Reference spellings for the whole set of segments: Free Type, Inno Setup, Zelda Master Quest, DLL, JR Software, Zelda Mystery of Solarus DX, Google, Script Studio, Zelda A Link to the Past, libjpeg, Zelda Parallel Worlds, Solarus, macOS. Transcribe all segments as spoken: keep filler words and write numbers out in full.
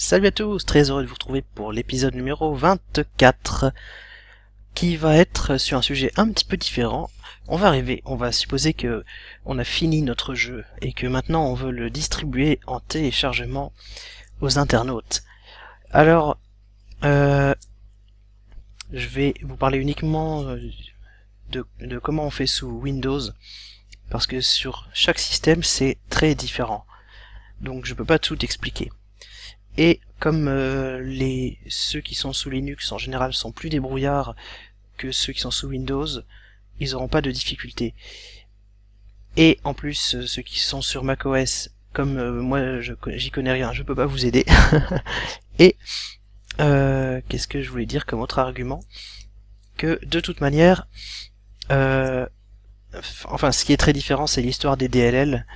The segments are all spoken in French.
Salut à tous, très heureux de vous retrouver pour l'épisode numéro vingt-quatre qui va être sur un sujet un petit peu différent. On va arriver, on va supposer que on a fini notre jeu et que maintenant on veut le distribuer en téléchargement aux internautes. Alors, euh, je vais vous parler uniquement de, de comment on fait sous Windows parce que sur chaque système c'est très différent. Donc je peux pas tout expliquer. Et comme euh, les ceux qui sont sous Linux en général sont plus débrouillards que ceux qui sont sous Windows, ils n'auront pas de difficultés. Et en plus, euh, ceux qui sont sur macOS, comme euh, moi je j'y connais rien, je peux pas vous aider. Et euh, qu'est-ce que je voulais dire comme autre argument? Que de toute manière, euh, enfin ce qui est très différent, c'est l'histoire des D L L.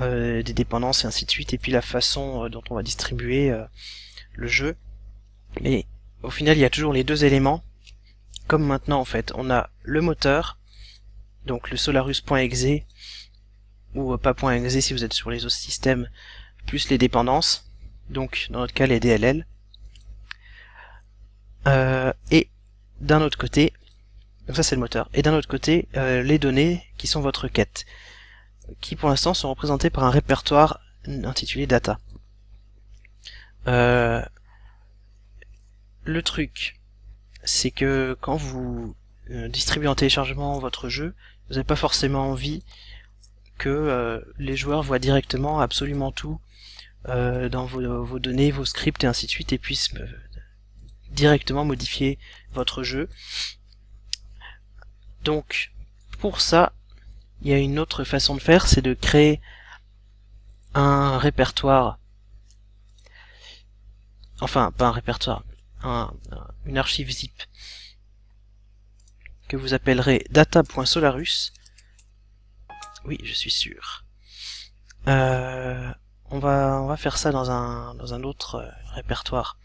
Euh, des dépendances et ainsi de suite, et puis la façon euh, dont on va distribuer euh, le jeu. Mais au final il y a toujours les deux éléments, comme maintenant en fait. On a le moteur, donc le Solarus.exe, ou euh, pas .exe si vous êtes sur les autres systèmes, plus les dépendances, donc dans notre cas les D L L. Euh, et d'un autre côté, donc ça c'est le moteur, et d'un autre côté euh, les données qui sont votre quête, qui pour l'instant sont représentés par un répertoire intitulé data. Euh, le truc, c'est que quand vous distribuez en téléchargement votre jeu, vous n'avez pas forcément envie que euh, les joueurs voient directement absolument tout euh, dans vos, vos données, vos scripts et ainsi de suite, et puissent euh, directement modifier votre jeu. Donc pour ça, il y a une autre façon de faire, c'est de créer un répertoire, enfin pas un répertoire, un, une archive zip que vous appellerez data.solarus. Oui, je suis sûr. Euh, on va on va faire ça dans un dans un autre répertoire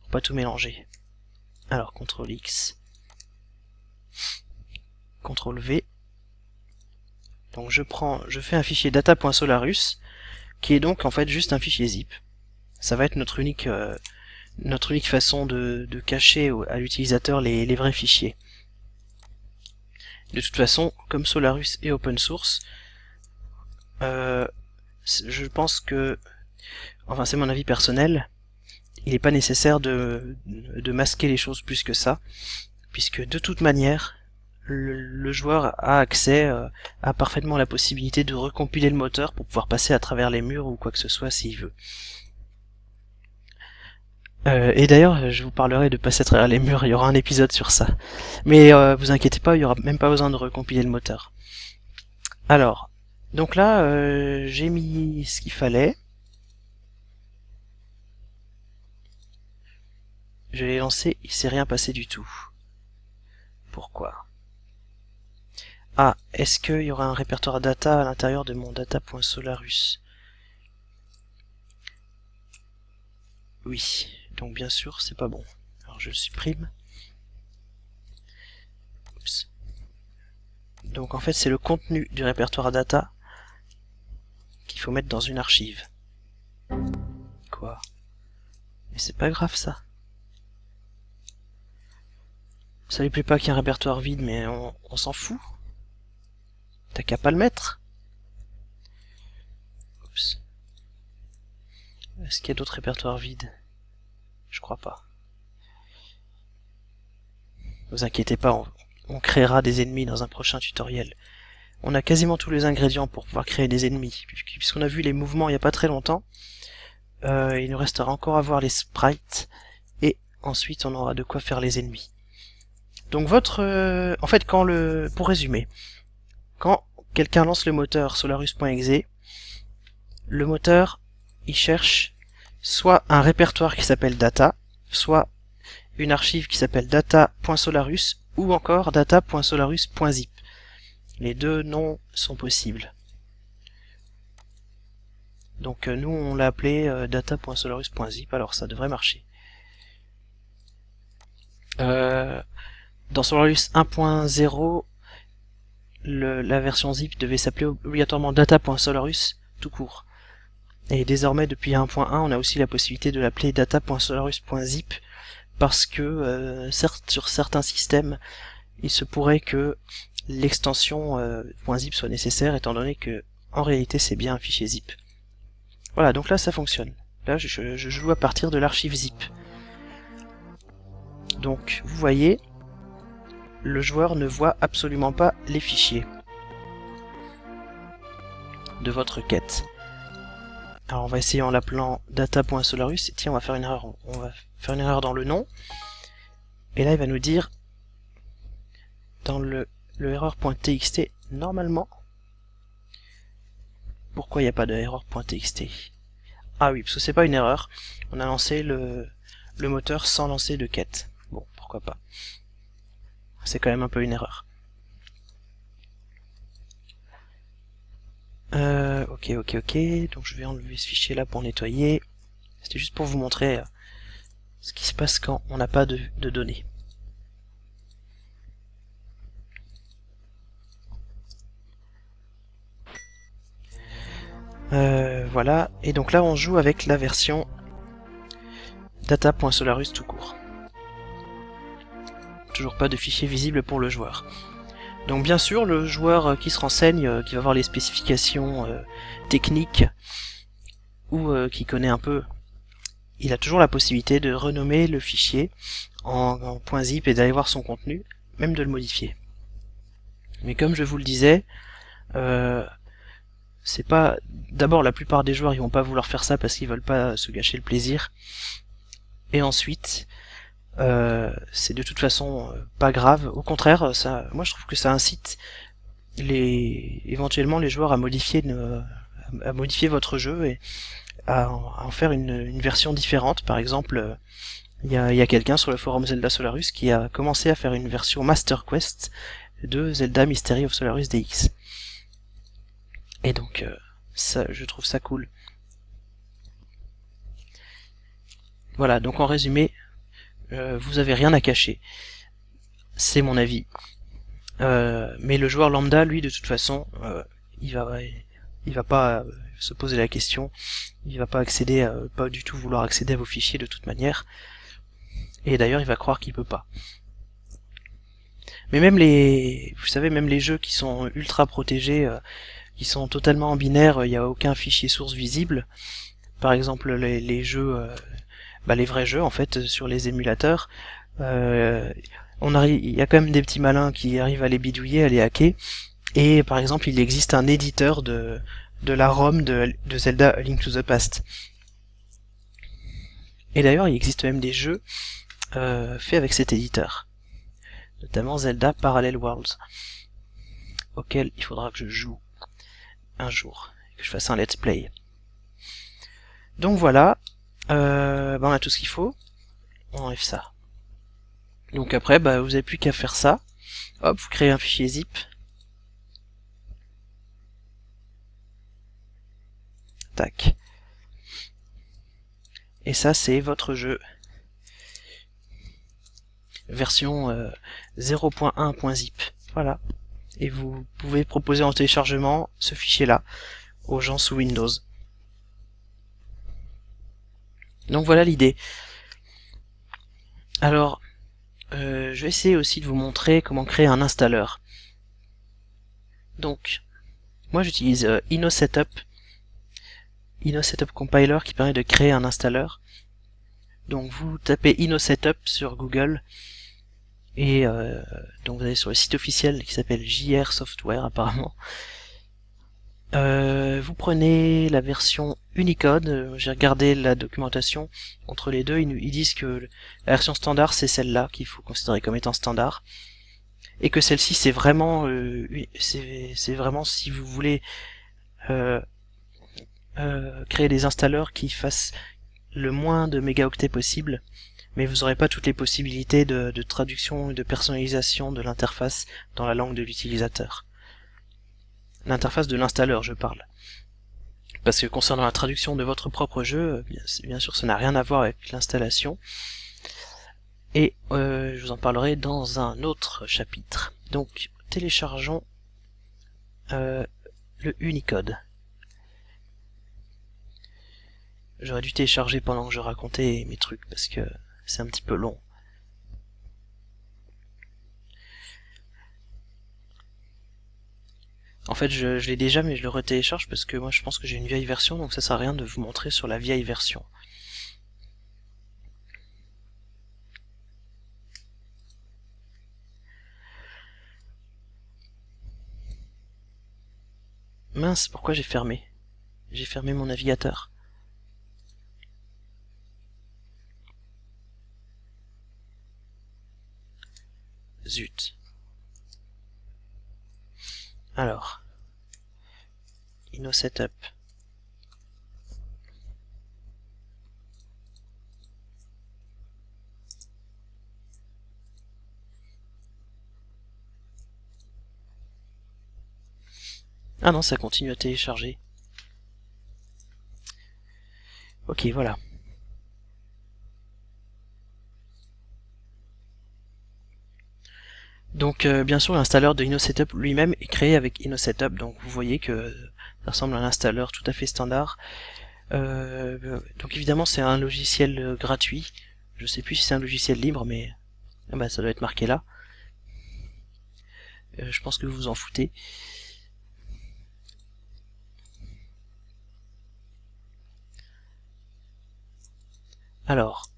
pour pas tout mélanger. Alors contrôle X, contrôle V. Donc je prends, je fais un fichier data.solarus qui est donc en fait juste un fichier zip. Ça va être notre unique, euh, notre unique façon de, de cacher à l'utilisateur les, les vrais fichiers. De toute façon, comme Solarus est open source, euh, je pense que, enfin c'est mon avis personnel, il n'est pas nécessaire de, de masquer les choses plus que ça, puisque de toute manière, le joueur a accès, euh, a parfaitement la possibilité de recompiler le moteur pour pouvoir passer à travers les murs ou quoi que ce soit s'il veut. Euh, et d'ailleurs, je vous parlerai de passer à travers les murs, il y aura un épisode sur ça. Mais euh, vous inquiétez pas, il n'y aura même pas besoin de recompiler le moteur. Alors, donc là, euh, j'ai mis ce qu'il fallait. Je l'ai lancé, il s'est rien passé du tout. Pourquoi ? Ah, est-ce qu'il y aura un répertoire data à l'intérieur de mon data.solarus? Oui, donc bien sûr, c'est pas bon. Alors je le supprime. Oups. Donc en fait, c'est le contenu du répertoire data qu'il faut mettre dans une archive. Quoi? Mais c'est pas grave ça. Ça lui plaît pas qu'il y ait un répertoire vide, mais on, on s'en fout. T'as qu'à pas le mettre. Oups. Est-ce qu'il y a d'autres répertoires vides? Je crois pas. Ne vous inquiétez pas, on, on créera des ennemis dans un prochain tutoriel. On a quasiment tous les ingrédients pour pouvoir créer des ennemis. Puisqu'on a vu les mouvements il n'y a pas très longtemps, euh, il nous restera encore à voir les sprites, et ensuite on aura de quoi faire les ennemis. Donc votre... Euh, en fait, quand le... Pour résumer... Quand quelqu'un lance le moteur Solarus.exe, le moteur, il cherche soit un répertoire qui s'appelle data, soit une archive qui s'appelle data.solarus, ou encore data.solarus.zip. Les deux noms sont possibles. Donc nous, on l'a appelé euh, data.solarus.zip, alors ça devrait marcher. Euh, dans Solarus un point zéro, Le, la version zip devait s'appeler obligatoirement data.solarus tout court. Et désormais, depuis un point un, on a aussi la possibilité de l'appeler data point solarus point zip, parce que euh, certes, sur certains systèmes, il se pourrait que l'extension euh, .zip soit nécessaire, étant donné que en réalité c'est bien un fichier zip. Voilà, donc là ça fonctionne. Là je, je joue à partir de l'archive zip. Donc vous voyez, le joueur ne voit absolument pas les fichiers de votre quête. Alors on va essayer en l'appelant data point solarus, et tiens, on va faire une erreur, on va faire une erreur dans le nom, et là il va nous dire dans le, le erreur point t x t normalement. Pourquoi il n'y a pas de erreur point t x t? Ah oui, parce que c'est pas une erreur. On a lancé le, le moteur sans lancer de quête. Bon, pourquoi pas. C'est quand même un peu une erreur. Euh, ok, ok, ok. Donc je vais enlever ce fichier là pour nettoyer. C'était juste pour vous montrer euh, ce qui se passe quand on n'a pas de, de données. Euh, voilà, et donc là on joue avec la version data point solarus tout court. Toujours pas de fichier visible pour le joueur. Donc bien sûr, le joueur qui se renseigne, qui va voir les spécifications euh, techniques, ou euh, qui connaît un peu, il a toujours la possibilité de renommer le fichier en, en .zip et d'aller voir son contenu, même de le modifier. Mais comme je vous le disais, euh, c'est pas... D'abord, la plupart des joueurs ils vont pas vouloir faire ça parce qu'ils veulent pas se gâcher le plaisir. Et ensuite, euh, c'est de toute façon pas grave. Au contraire, ça, moi je trouve que ça incite les, éventuellement les joueurs à modifier, une, à modifier votre jeu et à en, à en faire une, une version différente. Par exemple, il y a, y a quelqu'un sur le forum Zelda Solarus qui a commencé à faire une version Master Quest de Zelda Mystery of Solarus D X. Et donc, euh, ça, je trouve ça cool. Voilà, donc en résumé, euh, vous avez rien à cacher. C'est mon avis. Euh, mais le joueur lambda, lui, de toute façon, euh, il va, il va pas euh, se poser la question. Il va pas accéder, à, pas du tout vouloir accéder à vos fichiers de toute manière. Et d'ailleurs, il va croire qu'il peut pas. Mais même les, vous savez, même les jeux qui sont ultra protégés. Euh, qui sont totalement en binaire, il n'y a aucun fichier source visible. Par exemple, les, les jeux, euh, bah les vrais jeux en fait, sur les émulateurs, euh, on arrive, il y a quand même des petits malins qui arrivent à les bidouiller, à les hacker. Et par exemple, il existe un éditeur de, de la ROM de, de Zelda A Link to the Past. Et d'ailleurs, il existe même des jeux euh, faits avec cet éditeur, notamment Zelda Parallel Worlds, auquel il faudra que je joue un jour, que je fasse un let's play. Donc voilà, euh, ben on a tout ce qu'il faut, on enlève ça. Donc après, ben, vous n'avez plus qu'à faire ça, hop, vous créez un fichier zip, tac, et ça c'est votre jeu, version euh, zéro point un point zip, voilà. Et vous pouvez proposer en téléchargement ce fichier-là aux gens sous Windows. Donc voilà l'idée. Alors, euh, je vais essayer aussi de vous montrer comment créer un installeur. Donc, moi j'utilise euh, Inno Setup, Inno Setup Compiler qui permet de créer un installeur. Donc vous tapez Inno Setup sur Google. Et euh, donc vous allez sur le site officiel qui s'appelle J R Software apparemment. Euh, vous prenez la version Unicode, j'ai regardé la documentation entre les deux, ils, ils disent que la version standard c'est celle-là qu'il faut considérer comme étant standard. Et que celle-ci c'est vraiment, euh, c'est vraiment si vous voulez euh, euh, créer des installeurs qui fassent le moins de mégaoctets possible. Mais vous n'aurez pas toutes les possibilités de, de traduction et de personnalisation de l'interface dans la langue de l'utilisateur. L'interface de l'installeur, je parle. Parce que concernant la traduction de votre propre jeu, bien, bien sûr, ça n'a rien à voir avec l'installation. Et euh, je vous en parlerai dans un autre chapitre. Donc, téléchargeons euh, le Unicode. J'aurais dû télécharger pendant que je racontais mes trucs, parce que c'est un petit peu long. En fait, je, je l'ai déjà, mais je le retélécharge parce que moi, je pense que j'ai une vieille version, donc ça sert à rien de vous montrer sur la vieille version. Mince, pourquoi j'ai fermé? J'ai fermé mon navigateur. Zut. Alors, Inno Setup. Ah non, ça continue à télécharger. Ok, voilà. Donc euh, bien sûr, l'installeur de Inno Setup lui-même est créé avec Inno Setup, donc vous voyez que ça ressemble à un installeur tout à fait standard. Euh, donc évidemment, c'est un logiciel gratuit. Je sais plus si c'est un logiciel libre, mais ah bah, ça doit être marqué là. Euh, je pense que vous vous en foutez. Alors,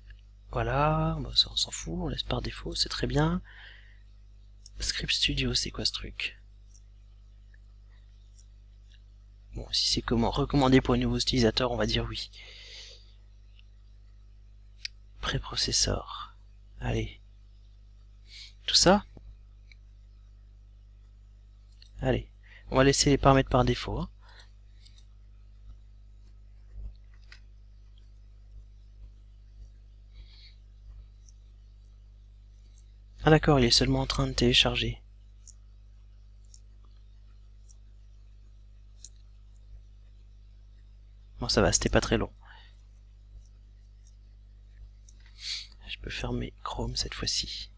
voilà, bah ça on s'en fout, on laisse par défaut, c'est très bien. Script Studio, c'est quoi ce truc? Bon, si c'est comment recommandé pour les nouveaux utilisateurs, on va dire oui. Préprocesseur, allez. Tout ça? Allez, on va laisser les paramètres par défaut, hein. Ah d'accord, il est seulement en train de télécharger. Bon, ça va, c'était pas très long. Je peux fermer Chrome cette fois-ci.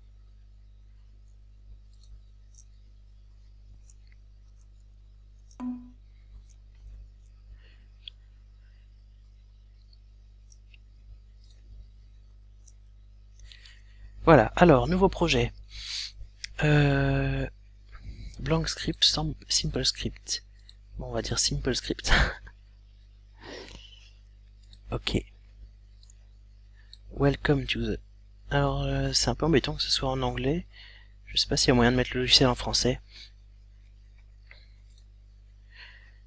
Voilà, alors, nouveau projet. Euh, blank script, simple script. Bon, on va dire simple script. Ok. Welcome to the... Alors, euh, c'est un peu embêtant que ce soit en anglais. Je sais pas s'il y a moyen de mettre le logiciel en français.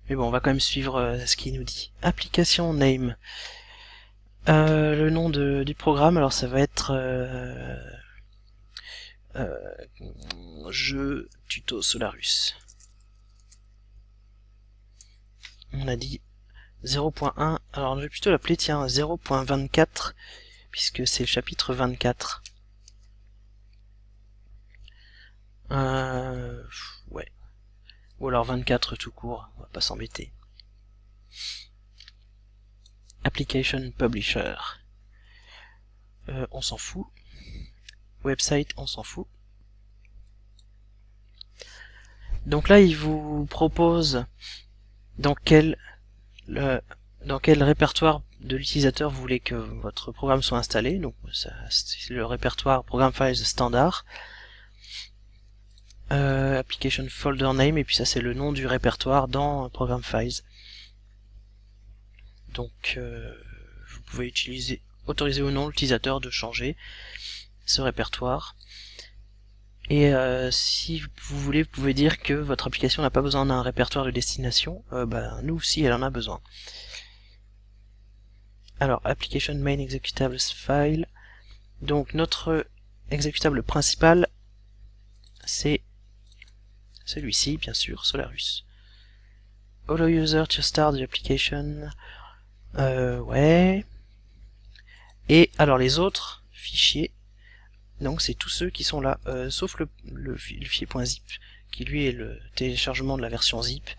Mais bon, on va quand même suivre euh, ce qu'il nous dit. Application name. Euh, le nom de, du programme, alors ça va être euh, euh, jeu tuto Solarus. On a dit zéro point un, alors je vais plutôt l'appeler tiens zéro point vingt-quatre puisque c'est le chapitre vingt-quatre. Euh, ouais. Ou alors vingt-quatre tout court, on va pas s'embêter. Application Publisher, euh, on s'en fout. Website, on s'en fout. Donc là, il vous propose dans quel, le, dans quel répertoire de l'utilisateur vous voulez que votre programme soit installé. Donc c'est le répertoire Program Files standard. Euh, application Folder Name, et puis ça c'est le nom du répertoire dans Program Files. Donc, euh, vous pouvez utiliser, autoriser ou non l'utilisateur de changer ce répertoire. Et euh, si vous voulez, vous pouvez dire que votre application n'a pas besoin d'un répertoire de destination. Euh, ben, nous, si, elle en a besoin. Alors, application main executables file. Donc, notre exécutable principal, c'est celui-ci, bien sûr, Solarus. Allow user to start the application. Euh, ouais. Et alors les autres fichiers, donc c'est tous ceux qui sont là, euh, sauf le, le, le fichier .zip, qui lui est le téléchargement de la version zip.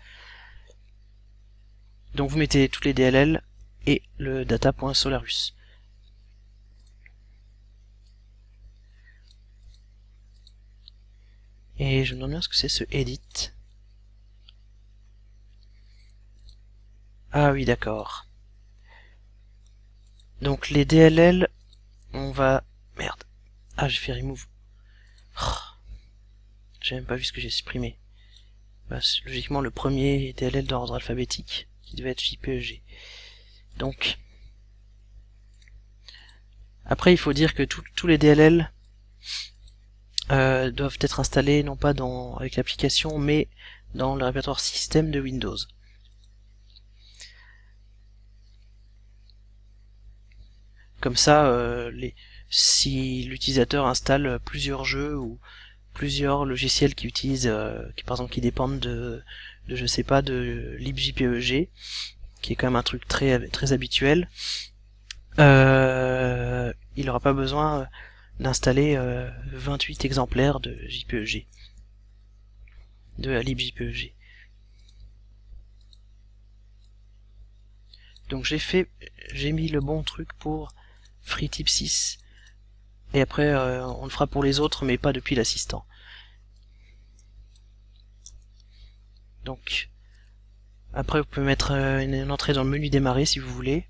Donc vous mettez tous les D L L et le data.solarus. Et je me demande bien ce que c'est ce edit. Ah oui, d'accord. Donc les D L L, on va... Merde. Ah, j'ai fait remove. Oh. J'ai même pas vu ce que j'ai supprimé. Bah, logiquement, le premier D L L d'ordre alphabétique, qui devait être J P E G. Donc... Après, il faut dire que tout, tous les D L L euh, doivent être installés, non pas dans, avec l'application, mais dans le répertoire système de Windows. Comme ça, euh, les, si l'utilisateur installe plusieurs jeux ou plusieurs logiciels qui utilisent, euh, qui, par exemple, qui dépendent de, de je sais pas, de libjpeg, qui est quand même un truc très, très habituel, Euh, il n'aura pas besoin d'installer euh, vingt-huit exemplaires de J P E G, de la libjpeg. Donc j'ai fait, j'ai mis le bon truc pour Free Type six, et après euh, on le fera pour les autres, mais pas depuis l'assistant. Donc après vous pouvez mettre euh, une, une entrée dans le menu démarrer si vous voulez.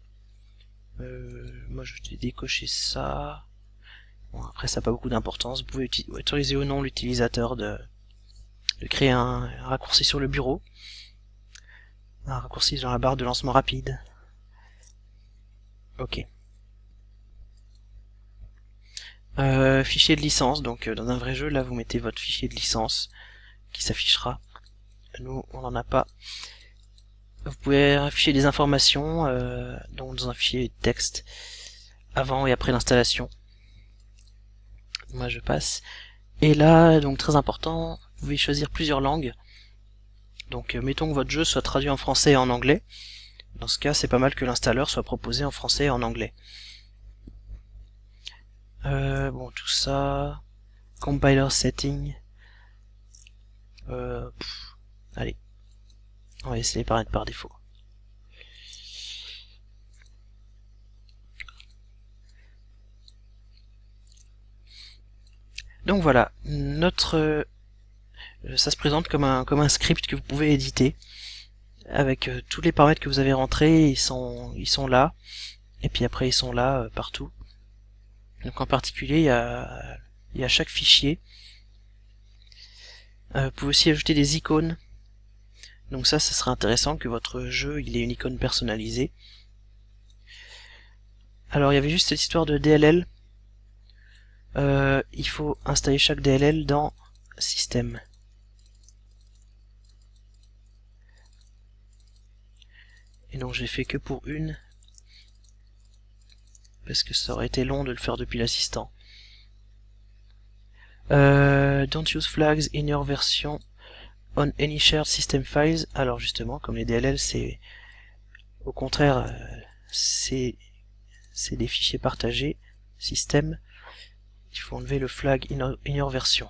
Euh, moi je vais décocher ça. Bon, après ça n'a pas beaucoup d'importance. Vous pouvez autoriser ou non l'utilisateur de, de créer un, un raccourci sur le bureau, un raccourci dans la barre de lancement rapide. Ok. Euh, fichier de licence. Donc euh, dans un vrai jeu, là vous mettez votre fichier de licence qui s'affichera. Nous on n'en a pas. Vous pouvez afficher des informations, euh, donc dans un fichier texte, avant et après l'installation. Moi je passe. Et là, donc très important, vous pouvez choisir plusieurs langues. Donc euh, mettons que votre jeu soit traduit en français et en anglais. Dans ce cas, c'est pas mal que l'installeur soit proposé en français et en anglais. Euh, bon, tout ça... Compiler setting... Euh, pff, allez. On va essayer par par défaut. Donc voilà, notre euh, ça se présente comme un comme un script que vous pouvez éditer avec euh, tous les paramètres que vous avez rentrés, ils sont ils sont là, et puis après ils sont là euh, partout. Donc en particulier, il y a il y a chaque fichier. Euh, vous pouvez aussi ajouter des icônes. Donc ça, ça serait intéressant que votre jeu, il ait une icône personnalisée. Alors, il y avait juste cette histoire de D L L. Euh, il faut installer chaque D L L dans Système. Et donc, j'ai fait que pour une, parce que ça aurait été long de le faire depuis l'assistant. Euh, don't use flags in your version on any shared system files. Alors justement, comme les D L L, c'est au contraire, c'est c'est des fichiers partagés système, il faut enlever le flag in your version.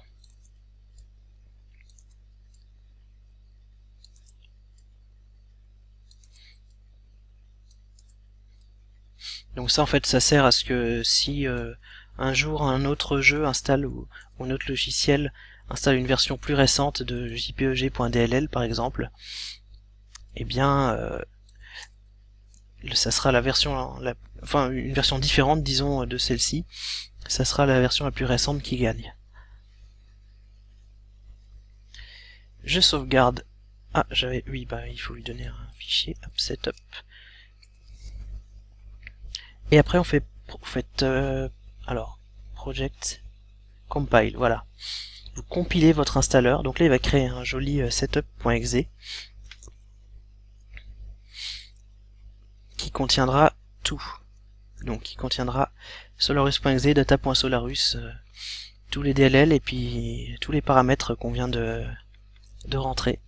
Donc ça, en fait, ça sert à ce que si euh, un jour un autre jeu installe ou, ou un autre logiciel installe une version plus récente de jpeg.dll par exemple, et eh bien euh, ça sera la version, la, enfin une version différente disons de celle-ci, ça sera la version la plus récente qui gagne. Je sauvegarde. Ah j'avais, oui bah il faut lui donner un fichier, hop, setup. Et après on fait, on fait euh, alors project compile, voilà. Vous compilez votre installeur, donc là il va créer un joli setup.exe qui contiendra tout, donc qui contiendra solarus.exe, data.solarus, euh, tous les D L L et puis tous les paramètres qu'on vient de, de rentrer.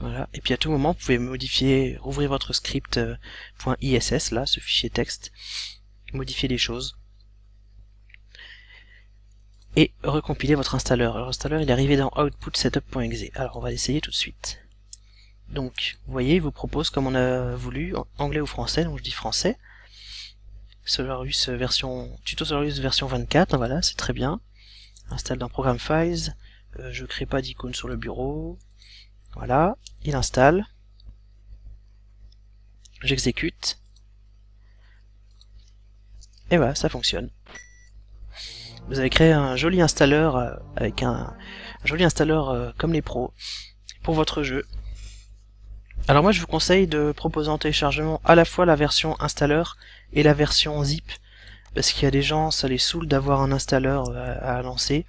Voilà, et puis à tout moment vous pouvez modifier, rouvrir votre script.iss, là, ce fichier texte, modifier des choses et recompiler votre installeur. Alors, l'installeur il est arrivé dans output setup.exe. Alors on va l'essayer tout de suite. Donc vous voyez, il vous propose comme on a voulu, anglais ou français, donc je dis français. Solarus version, tuto Solarus version vingt-quatre, voilà, c'est très bien. Installe dans Program Files, euh, je crée pas d'icône sur le bureau. Voilà, il installe, j'exécute, et voilà, ça fonctionne. Vous avez créé un joli installeur avec un, un joli installeur comme les pros pour votre jeu. Alors moi je vous conseille de proposer en téléchargement à la fois la version installeur et la version zip, parce qu'il y a des gens, ça les saoule d'avoir un installeur à, à lancer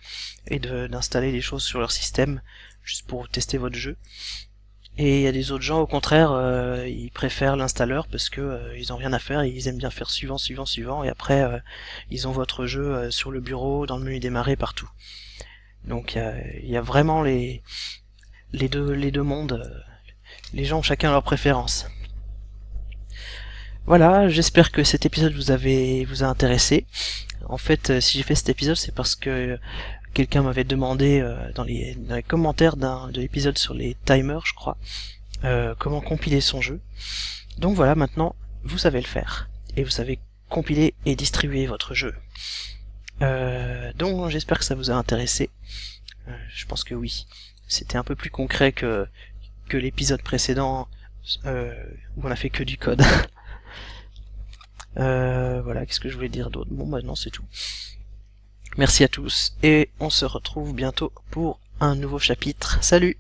et d'installer de, des choses sur leur système juste pour tester votre jeu. Et il y a des autres gens au contraire, euh, ils préfèrent l'installeur parce que euh, ils n'ont rien à faire et ils aiment bien faire suivant, suivant, suivant, et après euh, ils ont votre jeu euh, sur le bureau, dans le menu démarrer, partout. Donc il euh, y a vraiment les, les, deux, les deux mondes, euh, les gens ont chacun leur préférence. Voilà, j'espère que cet épisode vous, avez, vous a intéressé. En fait, euh, si j'ai fait cet épisode, c'est parce que euh, quelqu'un m'avait demandé euh, dans, les, dans les commentaires de l'épisode sur les timers, je crois, euh, comment compiler son jeu. Donc voilà, maintenant, vous savez le faire. Et vous savez compiler et distribuer votre jeu. Euh, donc j'espère que ça vous a intéressé. Euh, je pense que oui. C'était un peu plus concret que, que l'épisode précédent euh, où on a fait que du code. Euh, voilà, qu'est-ce que je voulais dire d'autre? Bon, bah non, c'est tout. Merci à tous, et on se retrouve bientôt pour un nouveau chapitre. Salut!